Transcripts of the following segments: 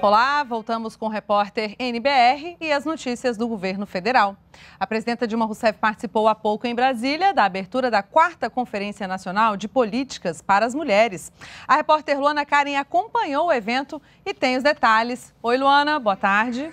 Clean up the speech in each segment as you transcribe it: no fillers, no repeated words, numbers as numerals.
Olá, voltamos com o repórter NBR e as notícias do governo federal. A presidenta Dilma Rousseff participou há pouco em Brasília da abertura da 4ª Conferência Nacional de Políticas para as Mulheres. A repórter Luana Karen acompanhou o evento e tem os detalhes. Oi, Luana, boa tarde.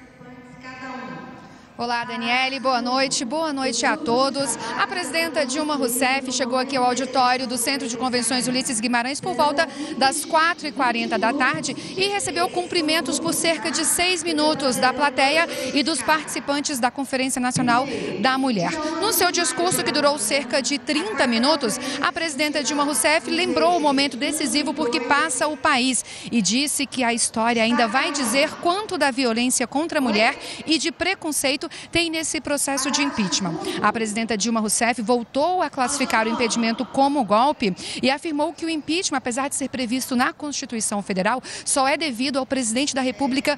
Olá, Daniele, boa noite a todos. A presidenta Dilma Rousseff chegou aqui ao auditório do Centro de Convenções Ulisses Guimarães por volta das 4h40 da tarde e recebeu cumprimentos por cerca de 6 minutos da plateia e dos participantes da Conferência Nacional da Mulher. No seu discurso, que durou cerca de 30 minutos, a presidenta Dilma Rousseff lembrou o momento decisivo por que passa o país e disse que a história ainda vai dizer quanto da violência contra a mulher e de preconceito tem nesse processo de impeachment. A presidenta Dilma Rousseff voltou a classificar o impedimento como golpe e afirmou que o impeachment, apesar de ser previsto na Constituição Federal, só é devido ao presidente da República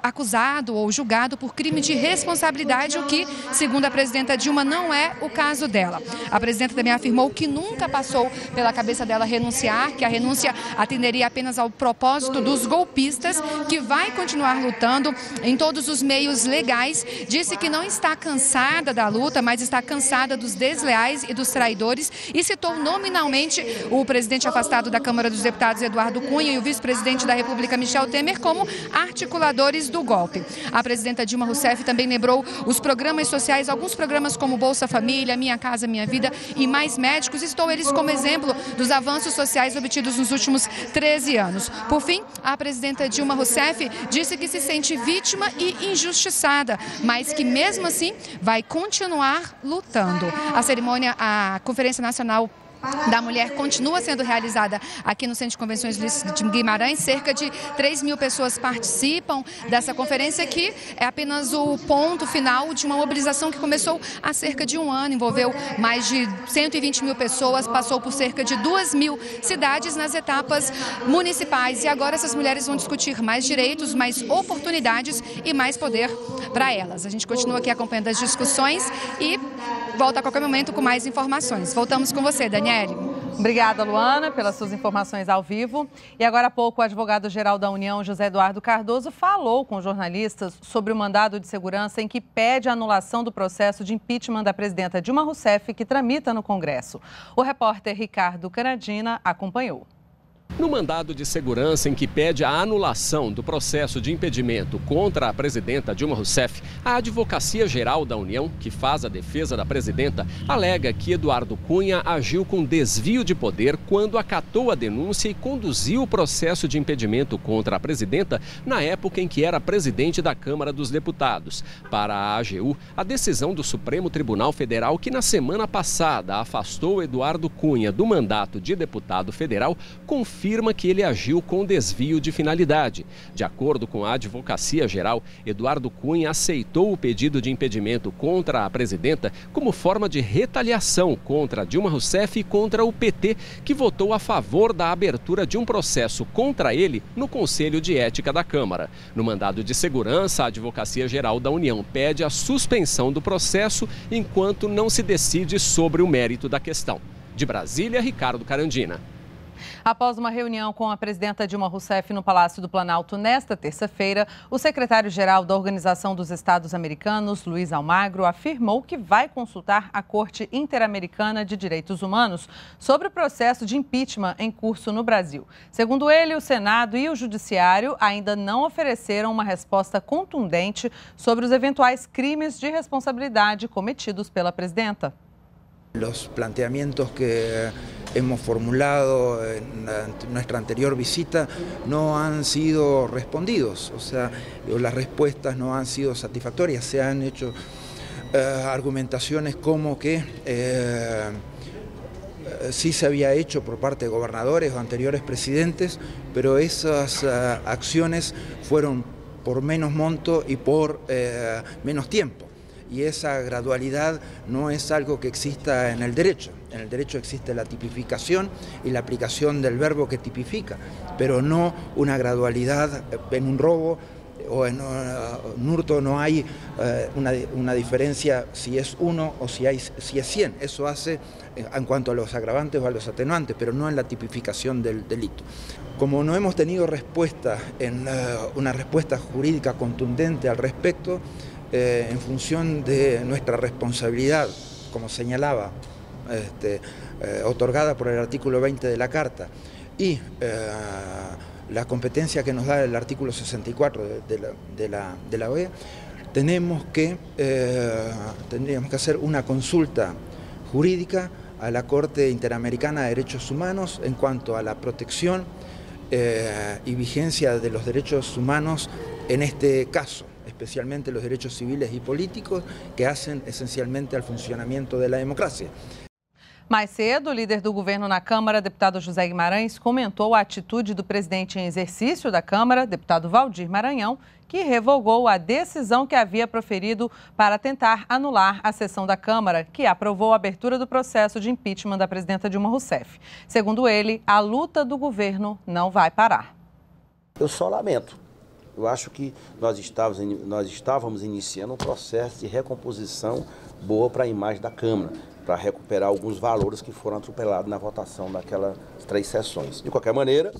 acusado ou julgado por crime de responsabilidade, o que, segundo a presidenta Dilma, não é o caso dela. A presidenta também afirmou que nunca passou pela cabeça dela renunciar, que a renúncia atenderia apenas ao propósito dos golpistas, que vai continuar lutando em todos os meios legais. Disse que não está cansada da luta, mas está cansada dos desleais e dos traidores, e citou nominalmente o presidente afastado da Câmara dos Deputados, Eduardo Cunha, e o vice-presidente da República, Michel Temer, como articulador do golpe. A presidenta Dilma Rousseff também lembrou os programas sociais, alguns programas como Bolsa Família, Minha Casa Minha Vida e Mais Médicos, citou eles como exemplo dos avanços sociais obtidos nos últimos 13 anos. Por fim, a presidenta Dilma Rousseff disse que se sente vítima e injustiçada, mas que mesmo assim vai continuar lutando. A cerimônia, a Conferência Nacional da Mulher continua sendo realizada aqui no Centro de Convenções de Guimarães. Cerca de 3 mil pessoas participam dessa conferência, que é apenas o ponto final de uma mobilização que começou há cerca de um ano, envolveu mais de 120 mil pessoas, passou por cerca de 2 mil cidades nas etapas municipais. E agora essas mulheres vão discutir mais direitos, mais oportunidades e mais poder para elas. A gente continua aqui acompanhando as discussões e volta a qualquer momento com mais informações. Voltamos com você, Daniela. Obrigada, Luana, pelas suas informações ao vivo. E agora há pouco, o advogado-geral da União, José Eduardo Cardoso, falou com jornalistas sobre o mandado de segurança em que pede a anulação do processo de impeachment da presidenta Dilma Rousseff, que tramita no Congresso. O repórter Ricardo Caradina acompanhou. No mandado de segurança em que pede a anulação do processo de impedimento contra a presidenta Dilma Rousseff, a Advocacia Geral da União, que faz a defesa da presidenta, alega que Eduardo Cunha agiu com desvio de poder quando acatou a denúncia e conduziu o processo de impedimento contra a presidenta na época em que era presidente da Câmara dos Deputados. Para a AGU, a decisão do Supremo Tribunal Federal, que na semana passada afastou Eduardo Cunha do mandato de deputado federal, confirma que ele agiu com desvio de finalidade. De acordo com a Advocacia Geral, Eduardo Cunha aceitou o pedido de impedimento contra a presidenta como forma de retaliação contra Dilma Rousseff e contra o PT, que votou a favor da abertura de um processo contra ele no Conselho de Ética da Câmara. No mandado de segurança, a Advocacia Geral da União pede a suspensão do processo enquanto não se decide sobre o mérito da questão. De Brasília, Ricardo Carandina. Após uma reunião com a presidenta Dilma Rousseff no Palácio do Planalto nesta terça-feira, o secretário-geral da Organização dos Estados Americanos, Luis Almagro, afirmou que vai consultar a Corte Interamericana de Direitos Humanos sobre o processo de impeachment em curso no Brasil. Segundo ele, o Senado e o Judiciário ainda não ofereceram uma resposta contundente sobre os eventuais crimes de responsabilidade cometidos pela presidenta. Los planteamientos que hemos formulado en nuestra anterior visita no han sido respondidos, o sea, las respuestas no han sido satisfactorias. Se han hecho argumentaciones como que sí se había hecho por parte de gobernadores o anteriores presidentes, pero esas acciones fueron por menos monto y por menos tiempo. Y esa gradualidad no es algo que exista en el derecho. En el derecho existe la tipificación y la aplicación del verbo que tipifica, pero no una gradualidad en un robo o en Nurto no hay una diferencia si es 1 o si es 100. Eso hace en cuanto a los agravantes o a los atenuantes, pero no en la tipificación del delito. Como no hemos tenido respuesta, una respuesta jurídica contundente al respecto, en función de nuestra responsabilidad, como señalaba, otorgada por el artículo 20 de la Carta, y la competencia que nos da el artículo 64 de la OEA, tendríamos que hacer una consulta jurídica a la Corte Interamericana de Derechos Humanos en cuanto a la protección y vigencia de los derechos humanos en este caso, especialmente los derechos civiles y políticos que hacen esencialmente al funcionamiento de la democracia. Mais cedo, o líder do governo na Câmara, deputado José Guimarães, comentou a atitude do presidente em exercício da Câmara, deputado Waldir Maranhão, que revogou a decisão que havia proferido para tentar anular a sessão da Câmara, que aprovou a abertura do processo de impeachment da presidenta Dilma Rousseff. Segundo ele, a luta do governo não vai parar. Eu só lamento. Eu acho que nós estávamos iniciando um processo de recomposição boa para a imagem da Câmara, para recuperar alguns valores que foram atropelados na votação daquelas 3 sessões. De qualquer maneira,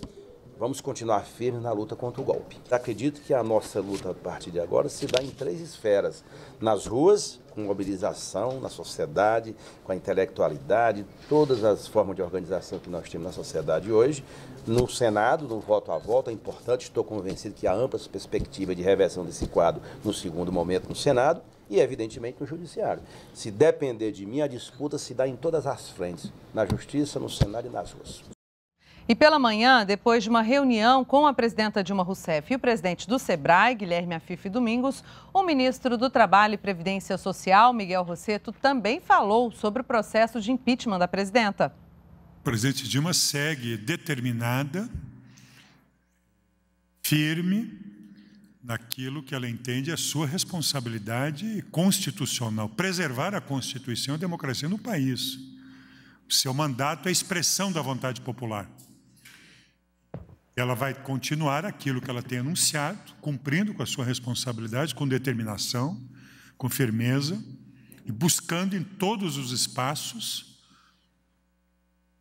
vamos continuar firmes na luta contra o golpe. Acredito que a nossa luta a partir de agora se dá em 3 esferas. Nas ruas, com mobilização, na sociedade, com a intelectualidade, todas as formas de organização que nós temos na sociedade hoje. No Senado, no voto a voto, é importante, estou convencido que há amplas perspectivas de reversão desse quadro no segundo momento no Senado. E, evidentemente, no judiciário. Se depender de mim, a disputa se dá em todas as frentes, na justiça, no Senado e nas ruas. E pela manhã, depois de uma reunião com a presidenta Dilma Rousseff e o presidente do SEBRAE, Guilherme Afif Domingos, o ministro do Trabalho e Previdência Social, Miguel Rosseto, também falou sobre o processo de impeachment da presidenta. A presidente Dilma segue determinada, firme, naquilo que ela entende é sua responsabilidade constitucional, preservar a Constituição e a democracia no país. O seu mandato é expressão da vontade popular. Ela vai continuar aquilo que ela tem anunciado, cumprindo com a sua responsabilidade, com determinação, com firmeza, e buscando em todos os espaços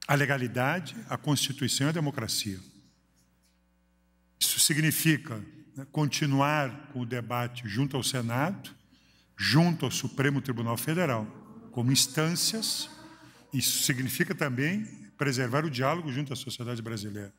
a legalidade, a Constituição e a democracia. Isso significa continuar com o debate junto ao Senado, junto ao Supremo Tribunal Federal, como instâncias. Isso significa também preservar o diálogo junto à sociedade brasileira.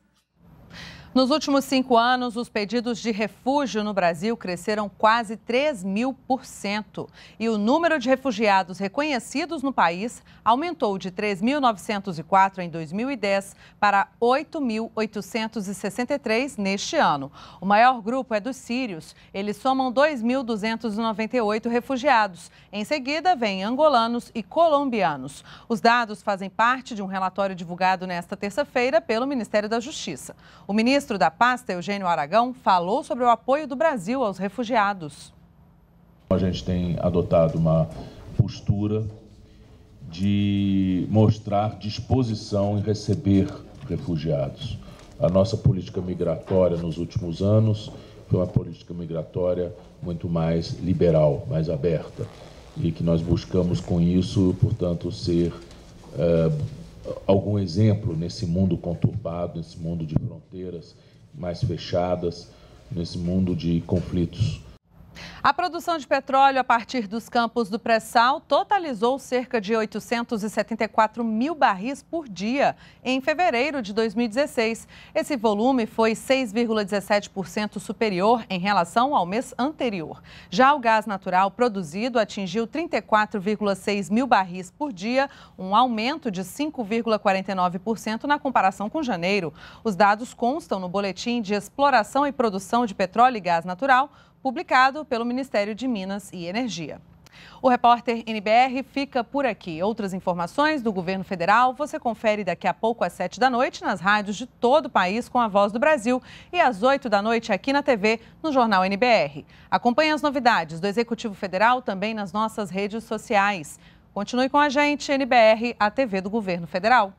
Nos últimos 5 anos, os pedidos de refúgio no Brasil cresceram quase 3.000%. E o número de refugiados reconhecidos no país aumentou de 3.904 em 2010 para 8.863 neste ano. O maior grupo é dos sírios. Eles somam 2.298 refugiados. Em seguida, vêm angolanos e colombianos. Os dados fazem parte de um relatório divulgado nesta terça-feira pelo Ministério da Justiça. O ministro da pasta, Eugênio Aragão, falou sobre o apoio do Brasil aos refugiados. A gente tem adotado uma postura de mostrar disposição em receber refugiados. A nossa política migratória nos últimos anos foi uma política migratória muito mais liberal, mais aberta, e que nós buscamos com isso, portanto, ser algum exemplo nesse mundo conturbado, nesse mundo de fronteiras mais fechadas, nesse mundo de conflitos. A produção de petróleo a partir dos campos do pré-sal totalizou cerca de 874.000 barris por dia em fevereiro de 2016. Esse volume foi 6,17% superior em relação ao mês anterior. Já o gás natural produzido atingiu 34,6 mil barris por dia, um aumento de 5,49% na comparação com janeiro. Os dados constam no Boletim de Exploração e Produção de Petróleo e Gás Natural, publicado pelo Ministério de Minas e Energia. O repórter NBR fica por aqui. Outras informações do governo federal você confere daqui a pouco às 19h nas rádios de todo o país com a Voz do Brasil e às 20h aqui na TV no Jornal NBR. Acompanhe as novidades do Executivo Federal também nas nossas redes sociais. Continue com a gente, NBR, a TV do Governo Federal.